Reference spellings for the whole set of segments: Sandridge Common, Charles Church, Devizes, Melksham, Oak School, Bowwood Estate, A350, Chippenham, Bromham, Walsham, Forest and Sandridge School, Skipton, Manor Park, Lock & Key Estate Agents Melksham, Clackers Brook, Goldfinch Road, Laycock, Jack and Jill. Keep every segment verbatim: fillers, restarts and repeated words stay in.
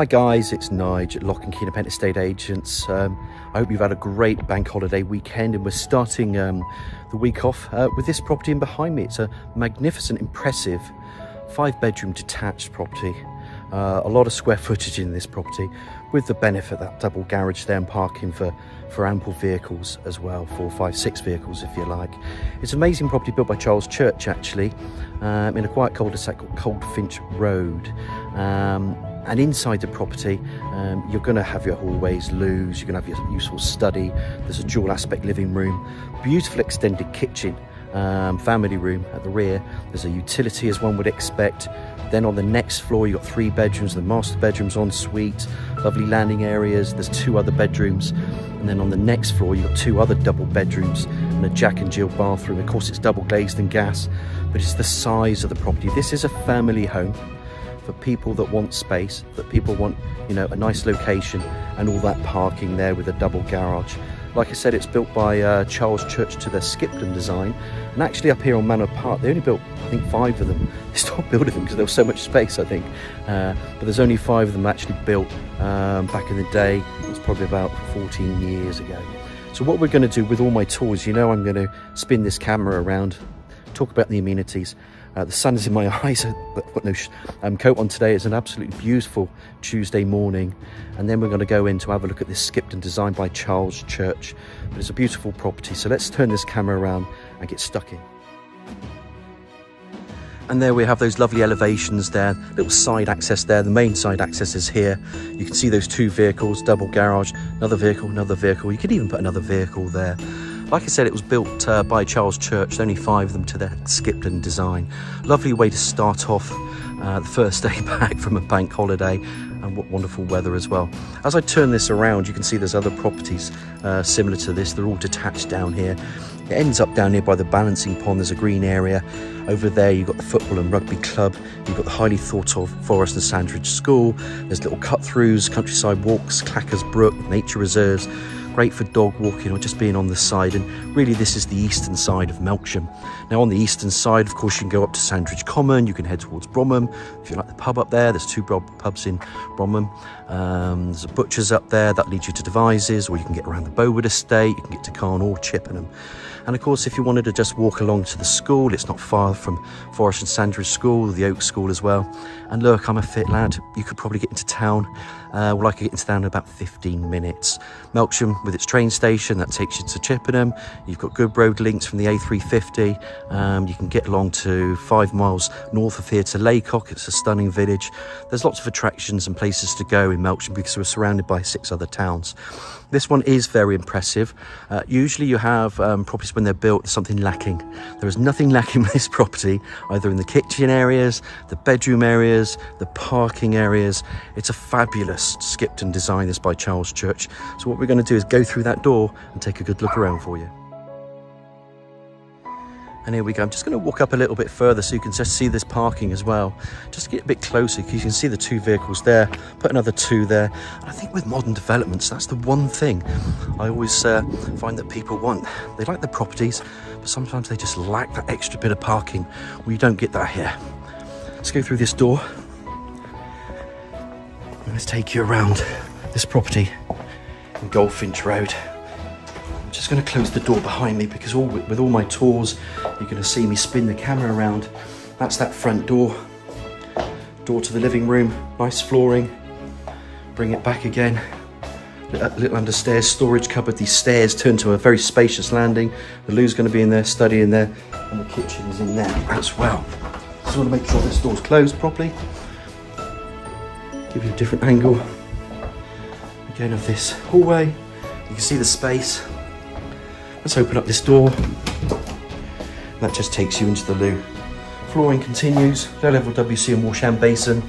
Hi guys, it's Nige at Lock and Key Independent Estate Agents. Um, I hope you've had a great bank holiday weekend, and we're starting um, the week off uh, with this property in behind me. It's a magnificent, impressive five bedroom detached property. Uh, a lot of square footage in this property, with the benefit of that double garage there and parking for, for ample vehicles as well, four, five, six vehicles if you like. It's an amazing property built by Charles Church actually, um, in a quiet cul-de-sac called Goldfinch Road. Um, And inside the property, um, you're going to have your hallways, loos, you're going to have your useful study. There's a dual aspect living room, beautiful extended kitchen, um, family room at the rear. There's a utility as one would expect. Then on the next floor, you've got three bedrooms, the master bedrooms en suite, lovely landing areas. There's two other bedrooms. And then on the next floor, you've got two other double bedrooms and a Jack and Jill bathroom. Of course, it's double glazed and gas, but it's the size of the property. This is a family home. For people that want space, that people want, you know, a nice location and all that parking there with a double garage. Like I said, it's built by uh, Charles Church to their Skipton design, and actually up here on Manor Park, they only built, I think, five of them. They stopped building them because there was so much space, I think. Uh, but there's only five of them actually built um, back in the day. It was probably about fourteen years ago. So what we're going to do with all my tours, you know, I'm going to spin this camera around, talk about the amenities. Uh, the sun is in my eyes. I've got no sh um, coat on today. It's an absolutely beautiful Tuesday morning. And then we're going to go in to have a look at this Skipton design by Charles Church. But it's a beautiful property. So let's turn this camera around and get stuck in. And there we have those lovely elevations there, little side access there. The main side access is here. You can see those two vehicles, double garage, another vehicle, another vehicle. You could even put another vehicle there. Like I said, it was built uh, by Charles Church, only five of them to their Skipton design. Lovely way to start off uh, the first day back from a bank holiday, and what wonderful weather as well. As I turn this around, you can see there's other properties uh, similar to this. They're all detached down here. It ends up down here by the balancing pond. There's a green area. Over there, you've got the football and rugby club. You've got the highly thought of Forest and Sandridge School. There's little cut-throughs, countryside walks, Clackers Brook, nature reserves. Great for dog walking or just being on the side, and really this is the eastern side of Melksham. Now on the eastern side, of course, you can go up to Sandridge Common, you can head towards Bromham. If you like the pub up there, there's two pubs in Bromham. Um, there's a butcher's up there, that leads you to Devizes, or you can get around the Bowwood Estate, you can get to Carn or Chippenham. And of course, if you wanted to just walk along to the school, it's not far from Forest and Sandridge School, the Oak School as well. And look, I'm a fit lad, you could probably get into town. Uh, well, I could get into town in about fifteen minutes. Melksham, with its train station, that takes you to Chippenham. You've got good road links from the A three fifty. Um, you can get along to five miles north of here to Laycock. It's a stunning village. There's lots of attractions and places to go in Melksham because we're surrounded by six other towns. This one is very impressive. Uh, usually you have um, properties when they're built, there's something lacking. There is nothing lacking with this property, either in the kitchen areas, the bedroom areas, the parking areas. It's a fabulous Skipton design, this by Charles Church. So what we're going to do is go through that door and take a good look around for you. And here we go. I'm just going to walk up a little bit further so you can just see this parking as well. Just to get a bit closer, because you can see the two vehicles there. Put another two there. And I think with modern developments, that's the one thing I always uh, find that people want. They like the properties, but sometimes they just lack that extra bit of parking. Well, you don't get that here. Let's go through this door. And let's take you around this property in Goldfinch Road. I'm just going to close the door behind me because all, with all my tours, you're going to see me spin the camera around. That's that front door. Door to the living room, nice flooring. Bring it back again. Little under stairs, storage cupboard. These stairs turn to a very spacious landing. The loo's going to be in there, study in there, and the kitchen's in there as well. Just want to make sure this door's closed properly. Give you a different angle. Again of this hallway. You can see the space. Let's open up this door. That just takes you into the loo. Flooring continues, low level W C and Walsham basin.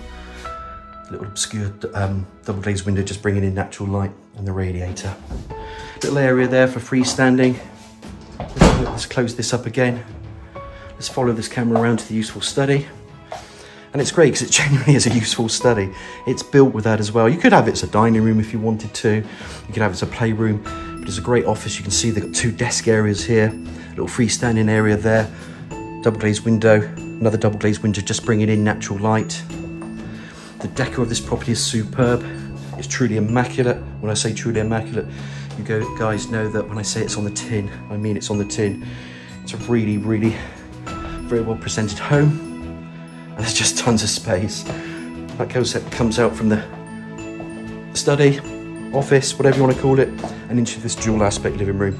Little obscure um, double glazed window just bringing in natural light, and the radiator. Little area there for freestanding. Let's, let's close this up again. Let's follow this camera around to the useful study. And it's great because it genuinely is a useful study. It's built with that as well. You could have it as a dining room if you wanted to. You could have it as a playroom. But it's a great office. You can see they've got two desk areas here. A little freestanding area there. Double glazed window. Another double glazed window just bringing in natural light. The deco of this property is superb. It's truly immaculate. When I say truly immaculate, you go, guys know that when I say it's on the tin, I mean it's on the tin. It's a really, really very well presented home, and there's just tons of space. That concept comes out from the study, office, whatever you want to call it, and into this dual aspect living room.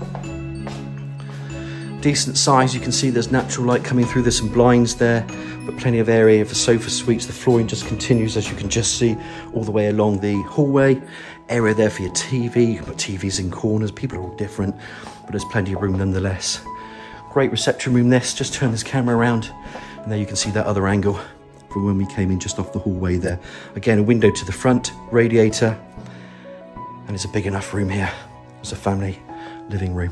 Decent size. You can see there's natural light coming through. There's some blinds there, but plenty of area for sofa suites. The flooring just continues, as you can just see, all the way along the hallway. Area there for your T V. You can put T Vs in corners. People are all different, but there's plenty of room nonetheless. Great reception room this. Just turn this camera around, and there you can see that other angle from when we came in just off the hallway there. Again, a window to the front, radiator, and it's a big enough room here. It's a family living room.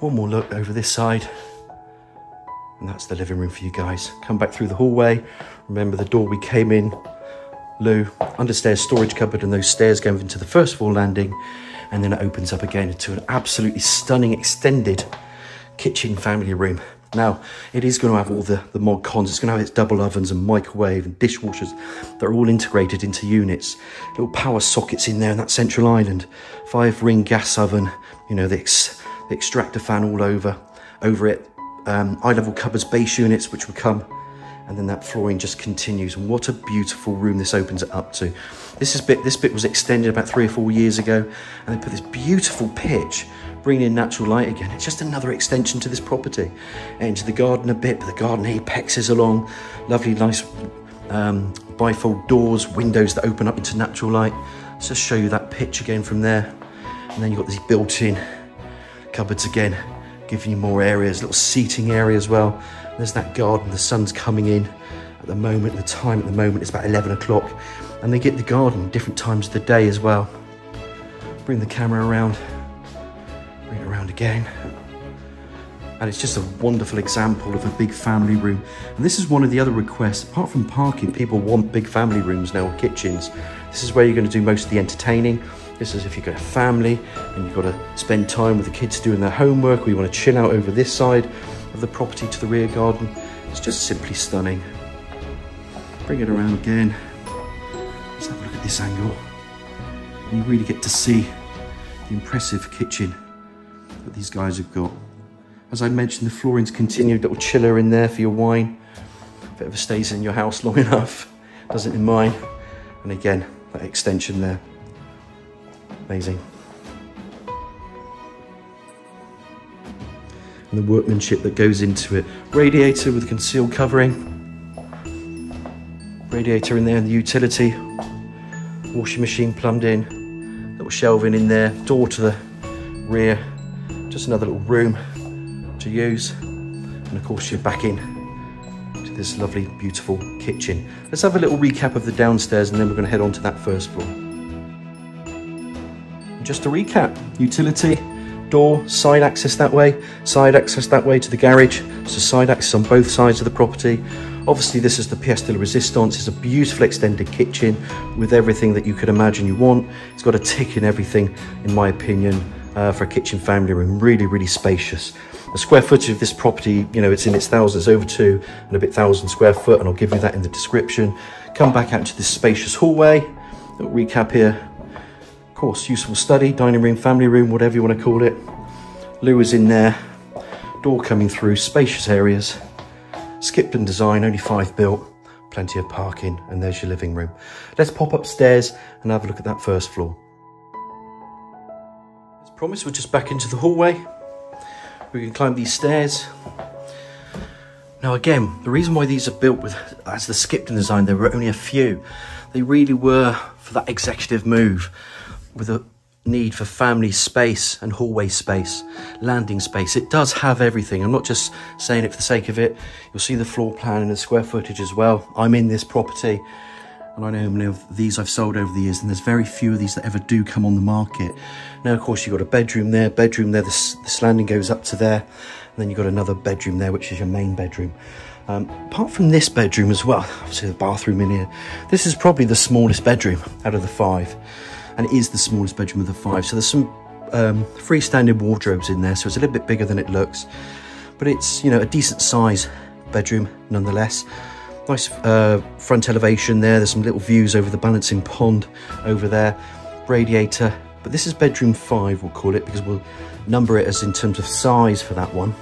One more look over this side, and that's the living room for you guys. Come back through the hallway. Remember the door we came in, loo, understairs storage cupboard, and those stairs going into the first floor landing, and then it opens up again to an absolutely stunning extended kitchen family room. Now, it is going to have all the, the mod cons. It's going to have its double ovens and microwave and dishwashers that are all integrated into units. Little power sockets in there in that central island. Five ring gas oven, you know, the, ex, the extractor fan all over, over it. Um, eye level cupboards, base units, which will come. And then that flooring just continues. And what a beautiful room this opens it up to. This is bit. This bit was extended about three or four years ago, and they put this beautiful pitch, bringing in natural light again. It's just another extension to this property. And into the garden a bit, but the garden apexes along. Lovely, nice um, bifold doors, windows that open up into natural light. Let's just show you that pitch again from there. And then you've got these built-in cupboards again, giving you more areas, little seating area as well. There's that garden. The sun's coming in at the moment. The time at the moment is about eleven o'clock, and they get the garden different times of the day as well. Bring the camera around, bring it around again. And it's just a wonderful example of a big family room. And this is one of the other requests. Apart from parking, people want big family rooms now, or kitchens. This is where you're going to do most of the entertaining. This is if you've got a family and you've got to spend time with the kids doing their homework, or you want to chill out over this side of the property to the rear garden. It's just simply stunning. Bring it around again. Let's have a look at this angle. And you really get to see the impressive kitchen that these guys have got. As I mentioned, the flooring's continued, little chiller in there for your wine. If it ever stays in your house long enough, doesn't in mine. And again, that extension there. Amazing. And the workmanship that goes into it. Radiator with concealed covering. Radiator in there and the utility. Washing machine plumbed in. Little shelving in there. Door to the rear. Just another little room to use. And of course you're back in to this lovely, beautiful kitchen. Let's have a little recap of the downstairs, and then we're going to head on to that first floor. Just to recap, utility, door, side access that way, side access that way to the garage. So side access on both sides of the property. Obviously this is the pièce de la résistance. It's a beautiful extended kitchen with everything that you could imagine you want. It's got a tick in everything, in my opinion, uh, for a kitchen family room. Really, really spacious. The square footage of this property, you know, it's in its thousands, over two and a bit thousand square foot, and I'll give you that in the description. Come back out to this spacious hallway. Little recap here. Course, useful study, dining room, family room, whatever you want to call it. Loo is in there, door coming through, spacious areas. Skipton design, only five built, plenty of parking, and there's your living room. Let's pop upstairs and have a look at that first floor. As promised, we're just back into the hallway. We can climb these stairs. Now again, the reason why these are built with as the Skipton design, there were only a few. They really were for that executive move, with a need for family space and hallway space, landing space. It does have everything. I'm not just saying it for the sake of it. You'll see the floor plan and the square footage as well. I'm in this property, and I know how many of these I've sold over the years, and there's very few of these that ever do come on the market. Now, of course, you've got a bedroom there, bedroom there, this, this landing goes up to there, and then you've got another bedroom there, which is your main bedroom. Um, apart from this bedroom as well, obviously the bathroom in here, this is probably the smallest bedroom out of the five. And it is the smallest bedroom of the five. So there's some um, freestanding wardrobes in there, so it's a little bit bigger than it looks. But it's, you know, a decent size bedroom nonetheless. Nice uh, front elevation there. There's some little views over the balancing pond over there. Radiator. But this is bedroom five, we'll call it, because we'll number it as in terms of size for that one.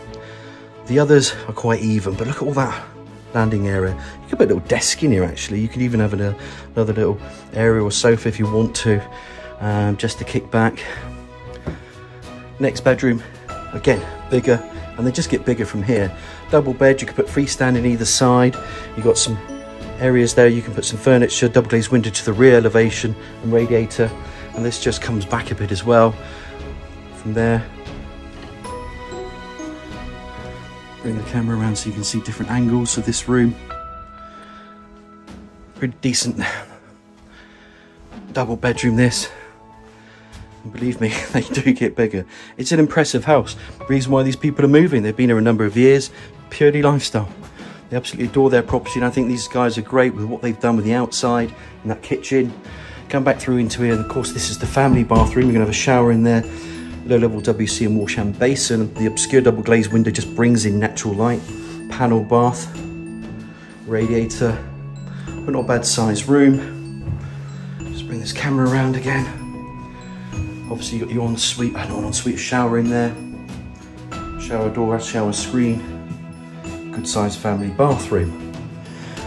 The others are quite even, but look at all that landing area. You could put a little desk in here, actually. You could even have an, uh, another little area or sofa if you want to, um, just to kick back. Next bedroom, again, bigger, and they just get bigger from here. Double bed, you could put freestanding either side. You've got some areas there, you can put some furniture, double glazed window to the rear elevation and radiator. And this just comes back a bit as well from there. Bring the camera around so you can see different angles of this room. Pretty decent double bedroom this. Believe me, they do get bigger. It's an impressive house. Reason why these people are moving, they've been here a number of years, purely lifestyle. They absolutely adore their property, and I think these guys are great with what they've done with the outside and that kitchen. Come back through into here, and of course this is the family bathroom. You're gonna have a shower in there, low level W C and wash hand basin. The obscure double glazed window just brings in natural light. Panel bath, radiator, but not a bad sized room. Just bring this camera around again. Obviously you've got your ensuite, I know an ensuite shower in there. Shower door, shower screen. Good sized family bathroom.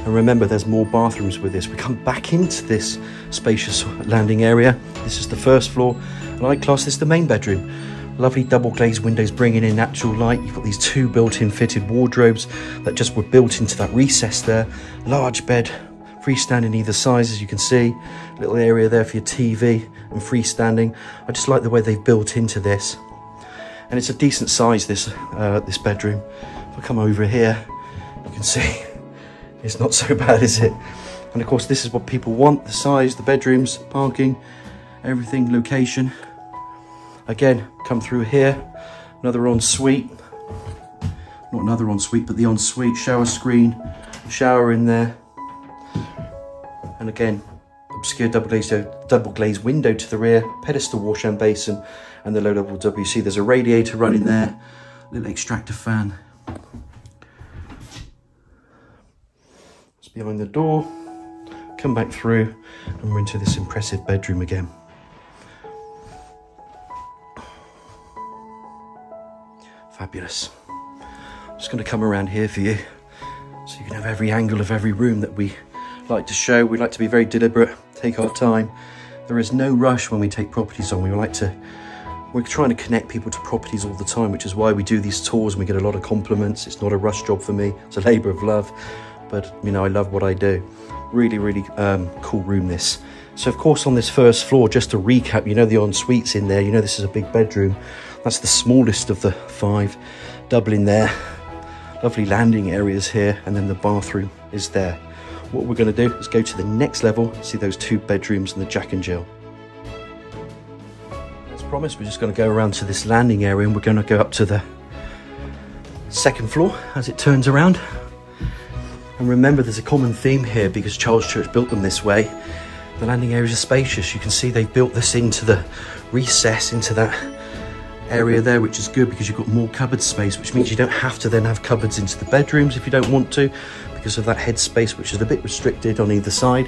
And remember, there's more bathrooms with this. We come back into this spacious landing area. This is the first floor, and I class this the main bedroom. Lovely double glazed windows bringing in natural light. You've got these two built-in fitted wardrobes that just were built into that recess there. Large bed, freestanding either side, as you can see. Little area there for your T V and freestanding. I just like the way they've built into this, and it's a decent size, this uh, this bedroom. If I come over here, you can see it's not so bad, is it? And of course this is what people want, the size, the bedrooms, parking, everything, location. Again, come through here, another ensuite, not another ensuite, but the ensuite, shower screen, shower in there. And again, obscure double glazed, double glazed window to the rear, pedestal wash and basin, and the low level W C. There's a radiator running there, little extractor fan. It's behind the door. Come back through, and we're into this impressive bedroom again. Fabulous. I'm just going to come around here for you, so you can have every angle of every room that we like to show. We like to be very deliberate, take our time. There is no rush when we take properties on. We like to, we're trying to connect people to properties all the time, which is why we do these tours and we get a lot of compliments. It's not a rush job for me, it's a labor of love, but you know, I love what I do. Really, really um, cool room this. So of course on this first floor, just to recap, you know the ensuite's in there, you know this is a big bedroom. That's the smallest of the five, doubling there. Lovely landing areas here, and then the bathroom is there. What we're going to do is go to the next level, see those two bedrooms and the Jack and Jill. As promised, we're just going to go around to this landing area, and we're going to go up to the second floor as it turns around. And remember, there's a common theme here because Charles Church built them this way. The landing areas are spacious. You can see they've built this into the recess, into that area there, which is good because you've got more cupboard space, which means you don't have to then have cupboards into the bedrooms if you don't want to, because of that headspace, which is a bit restricted on either side.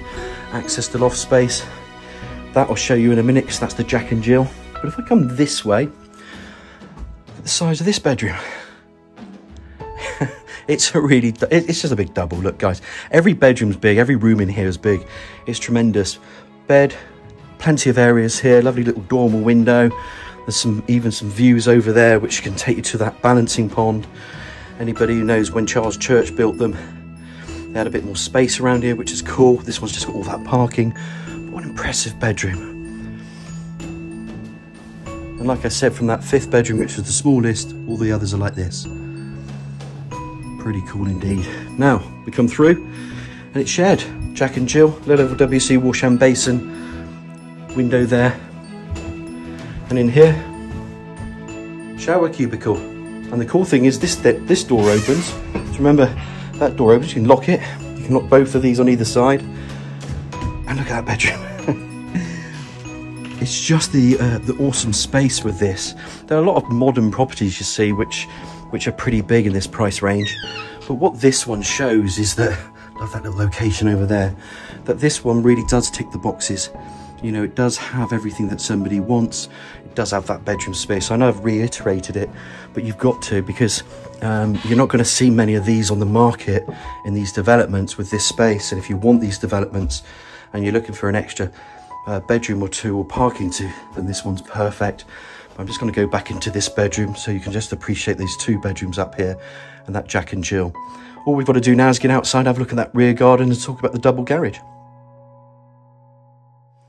Access to loft space, that I'll show you in a minute, because that's the Jack and Jill. But if I come this way, look at the size of this bedroom. It's a really, it's just a big double. Look guys, every bedroom's big, every room in here is big. It's tremendous. Bed, plenty of areas here, lovely little dormer window. There's some, even some views over there, which can take you to that balancing pond. Anybody who knows, when Charles Church built them, they had a bit more space around here, which is cool. This one's just got all that parking. But what an impressive bedroom. And like I said, from that fifth bedroom, which was the smallest, all the others are like this. Pretty cool indeed. Now, we come through, and it's shared. Jack and Jill, low-level W C wash and basin, window there. And in here, shower cubicle. And the cool thing is this, that this door opens. So remember, that door opens, you can lock it. You can lock both of these on either side. And look at that bedroom. It's just the, uh, the awesome space with this. There are a lot of modern properties you see, which, which are pretty big in this price range. But what this one shows is that love that little location over there. That this one really does tick the boxes. You know, it does have everything that somebody wants. It does have that bedroom space. I know I've reiterated it, but you've got to, because um, you're not going to see many of these on the market in these developments with this space. And if you want these developments and you're looking for an extra uh, bedroom or two or parking to, then this one's perfect. I'm just going to go back into this bedroom so you can just appreciate these two bedrooms up here and that Jack and Jill. All we've got to do now is get outside, have a look at that rear garden and talk about the double garage.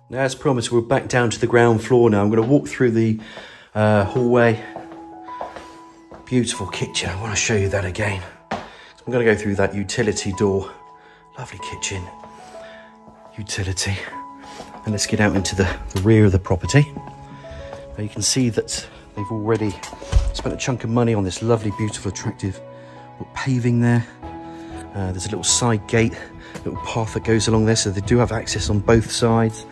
Now, as promised, we're back down to the ground floor now. I'm going to walk through the uh, hallway. Beautiful kitchen. I want to show you that again. So I'm going to go through that utility door. Lovely kitchen. Utility. And let's get out into the, the rear of the property. Now, you can see that they've already spent a chunk of money on this lovely, beautiful, attractive paving there. Uh, there's a little side gate, little path that goes along there, so they do have access on both sides.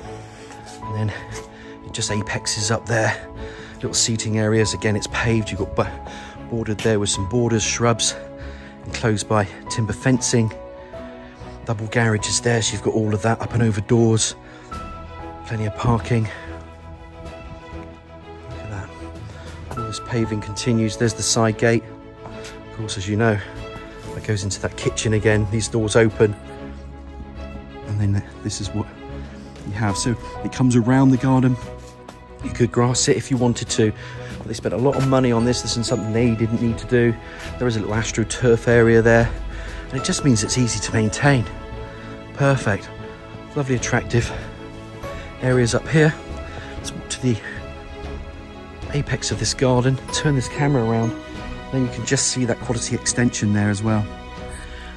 And then it just apexes up there. Little seating areas, again it's paved, you've got bordered there with some borders, shrubs, enclosed by timber fencing. Double garage is there, so you've got all of that up and over doors. Plenty of parking. Look at that. All this paving continues, there's the side gate. Of course, as you know, that goes into that kitchen again, these doors open. And then this is what you have. So it comes around the garden. You could grass it if you wanted to, but they spent a lot of money on this. This isn't something they didn't need to do. There is a little astroturf area there, and it just means it's easy to maintain. Perfect. Lovely, attractive areas up here. Let's walk to the apex of this garden, turn this camera around, then you can just see that quality extension there as well.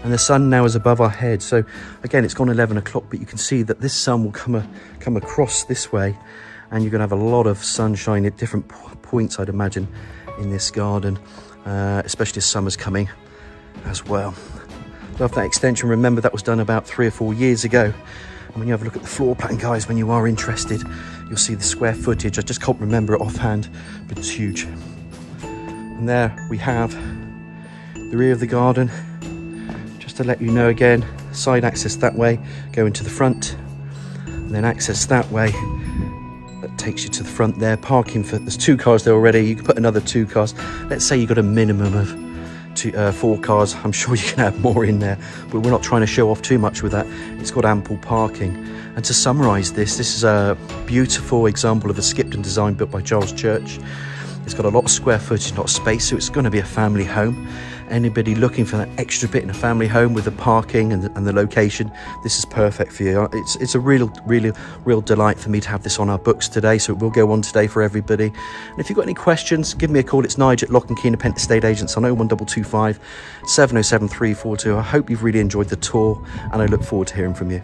And the sun now is above our head. So again, it's gone eleven o'clock, but you can see that this sun will come, a, come across this way, and you're gonna have a lot of sunshine at different points, I'd imagine, in this garden, uh, especially as summer's coming as well. Love that extension. Remember, that was done about three or four years ago. And when you have a look at the floor plan, guys, when you are interested, you'll see the square footage. I just can't remember it offhand, but it's huge. And there we have the rear of the garden. To let you know again, side access that way, go into the front, and then access that way that takes you to the front there. Parking for, there's two cars there already, you can put another two cars. Let's say you got a minimum of two uh, four cars. I'm sure you can have more in there, but we're not trying to show off too much with that. It's got ample parking. And to summarize this, this is a beautiful example of a Skipton design built by Charles Church. It's got a lot of square footage, not space, so it's going to be a family home. Anybody looking for that extra bit in a family home with the parking and the, and the location, this is perfect for you. It's it's a real, really, real delight for me to have this on our books today, so it will go on today for everybody. And if you've got any questions, give me a call. It's Nigel at Lock and Key Independent Estate Agents on oh one double two five, seven oh seven three four two. I hope you've really enjoyed the tour, and I look forward to hearing from you.